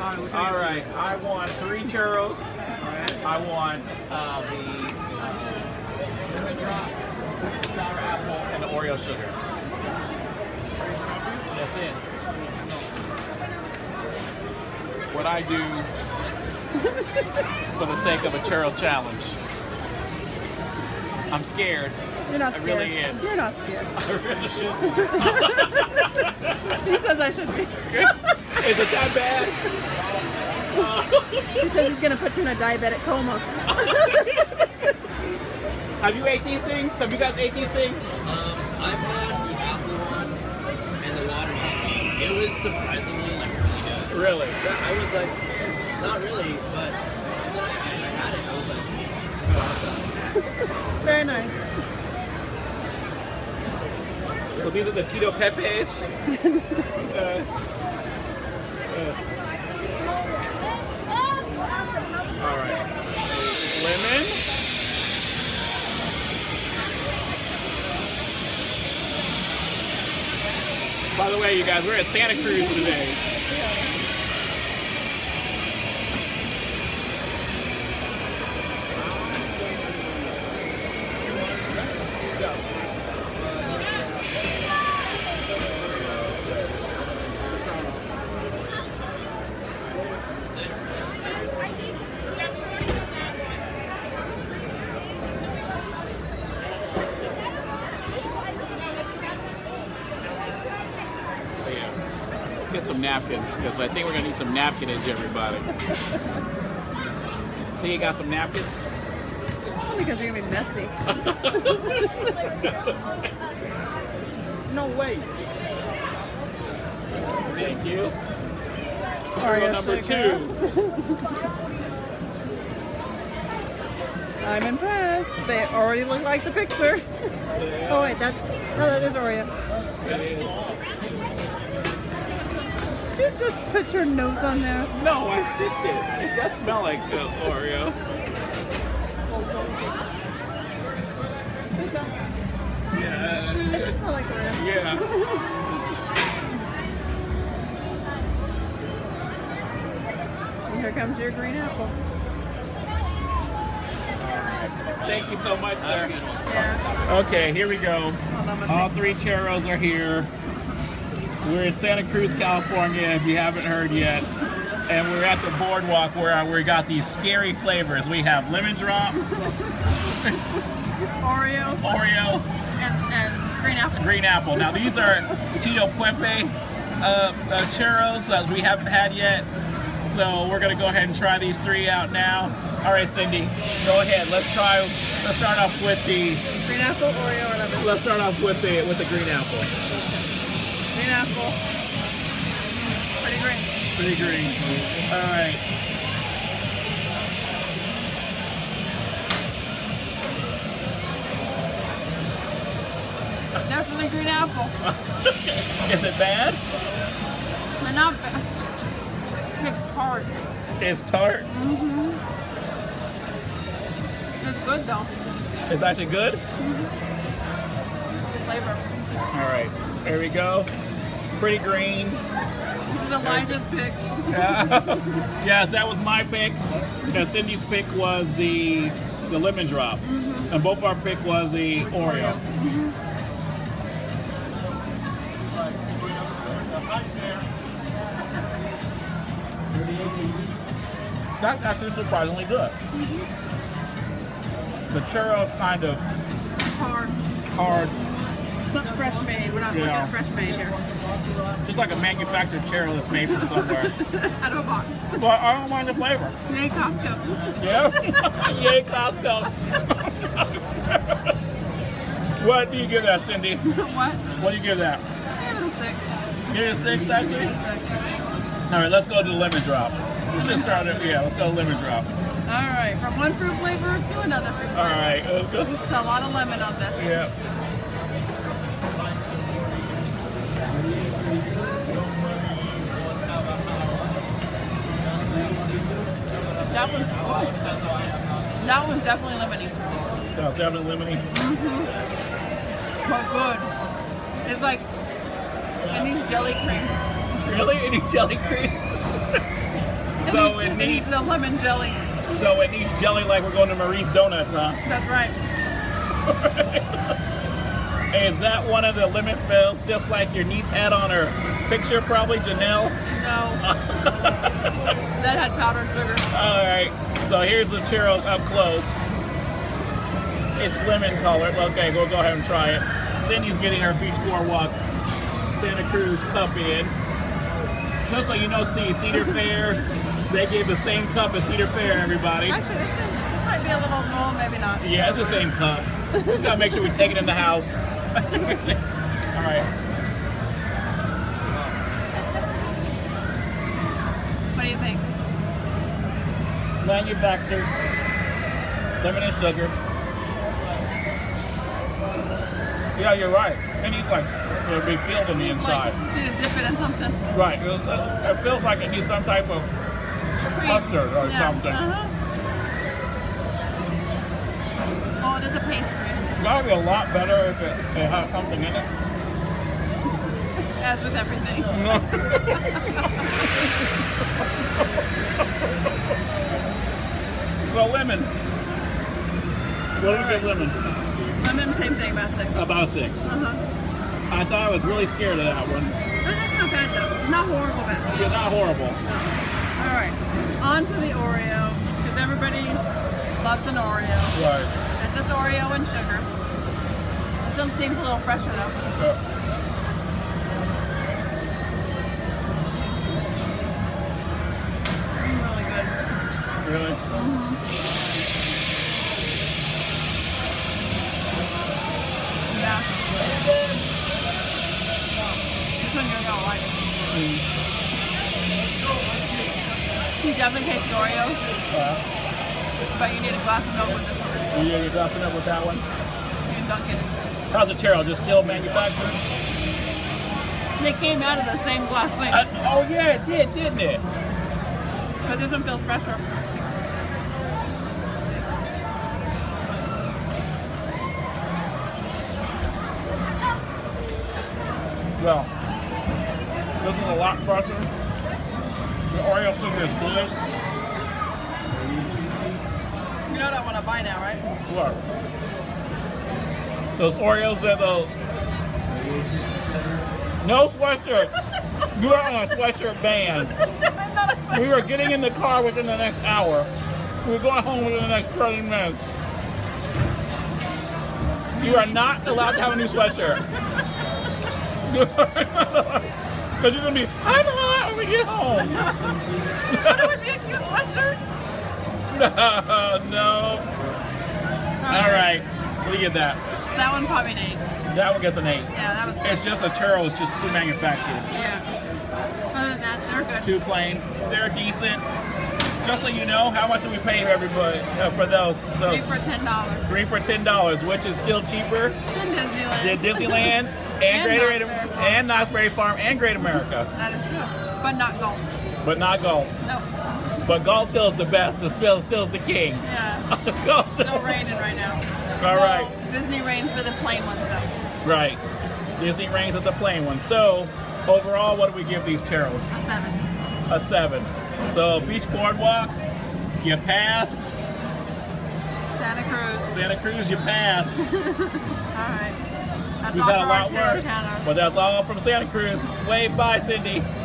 All right, I want 3 churros. I want the sour apple and the Oreo sugar. That's it. What I do for the sake of a churro challenge. I'm scared. You're not scared. I really am. You're not scared. I really should be. He says I should be. Is it that bad? He says he's going to put you in a diabetic coma. Have you ate these things? Have you guys ate these things? I've had the apple one and the water one. It was surprisingly like really good. Really? I was like, not really, but when I had it, I was like, awesome. Very nice. So these are the Tito Pepe's. All right. Lemon. By the way, you guys, we're at Santa Cruz today. Get some napkins, because I think we're gonna need some napkinage, everybody. See, you got some napkins? Only because you're gonna be messy. No way. Thank you. Oreo number sugar. 2. I'm impressed. They already look like the picture. Yeah. Oh wait, that's that is Oreo. Did you just put your nose on there? No, I sniffed it. It does smell like Oreo. Yeah. It does smell like Oreo. Yeah. And here comes your green apple. Thank you so much, sir. Yeah. Okay, here we go. All 3 churros are here. We're in Santa Cruz, California, if you haven't heard yet. And we're at the boardwalk where we got these scary flavors. We have lemon drop, Oreo, and green apple. Green apple. Now these are Tito Pepe churros that we haven't had yet. So we're gonna go ahead and try these 3 out now. All right, Cindy, go ahead. Let's start off with the green apple, Oreo, or lemon. Let's start off with the green apple. Green apple. Pretty green. Pretty green. All right. Definitely green apple. Is it bad? It's not bad. It's tart. It's tart? Mm-hmm. It's good though. It's actually good? Mm-hmm. Flavor. All right. There we go. Pretty green. This is Elijah's pick. Yes, that was my pick. And Cindy's pick was the lemon drop. Mm-hmm. And both our pick was the Oreo. Mm-hmm. That's actually surprisingly good. Mm-hmm. The churro's kind of hard. It's not fresh made. We're not looking at fresh made here. Just like a manufactured churro that's made from somewhere. Out of a box. But I don't mind the flavor. Yay Costco. Yeah. Yay Costco. What do you give that, Cindy? What? What do you give that? I give it a 6. Give it a 6, actually? Give it a 6. All right, let's go to the lemon drop. Let's just start it. Yeah, let's go to lemon drop. All right, from one fruit flavor to another fruit flavor. All right, let's go. There's a lot of lemon on this. Yeah. That one's definitely lemony. That's definitely lemony. Mm-hmm. But good. It's like, it needs jelly cream. Really? It needs jelly cream? So it needs the lemon jelly. So it needs jelly like we're going to Marie's Donuts, huh? That's right. Is that one of the limit fills, just like your niece had on her picture, probably, Janelle? No. That had powdered sugar. All right. So here's the churro up close. It's lemon colored. Okay, we'll go ahead and try it. Cindy's getting her Beach Boardwalk Santa Cruz cup in. Just so you know, see, Cedar Fair, they gave the same cup as Cedar Fair, everybody. Actually, this might be a little small, maybe not. Yeah, it's the same cup. Just gotta make sure we take it in the house. All right. What do you think? Manufactured lemon and sugar. Yeah, you're right. And he's like, it'll be filled on the inside. Like, dip it in something. Right. It feels like it needs some type of mustard or something. Oh, it is a pastry. It's gotta be a lot better if it has something in it. As with everything. So lemon. What do we get lemon? Lemon, same thing, about 6. About 6. I thought I was really scared of that one. That's not bad though. It's not horrible bad. It's not horrible. All right, on to the Oreo, because everybody loves an Oreo. Right. It's just Oreo and sugar. This one seems a little fresher though. Yeah. Really good. Really? Yeah. This one you're gonna like. You definitely taste Oreos, but you need a glass of milk with this one. You need a glass of milk with that one? You can dunk it. How's the churro? Just still manufactured? They came out of the same glass thing. Oh yeah, it did, didn't it? But this one feels fresher. Well, this is a lot fresher. The Oreo sugar is good. You know what I want to buy now, right? What? Those Oreos are those. No sweatshirt. You are on a sweatshirt ban. I'm not a sweatshirt. We were getting in the car within the next hour. We were going home within the next 30 minutes. You are not allowed to have a new sweatshirt. Because you're going to be, I'm hot when we get home. That would be a cute sweatshirt. No. All right. What do you get that? That one probably an 8. That one gets an 8. Yeah, that was good. It's just a churro. It's just too manufactured. Yeah. Other than that, they're good. Too plain. They're decent. Just so you know, how much do we pay everybody for those? Three for $10. Three for $10, which is still cheaper than Disneyland. And Knott's Berry Farm and Great America. That is true. But not Galt. But not Galt. No. But Galt still is the best. The spill still is the king. Yeah. Galt. Still raining right now. All right. Disney reigns for the plain ones though. Right. Disney reigns for the plain ones. So overall, what do we give these churros? A 7. A 7. So Beach Boardwalk, you passed. Santa Cruz. Santa Cruz, you passed. All right. That's all from Santa Cruz. Wave bye, Cindy.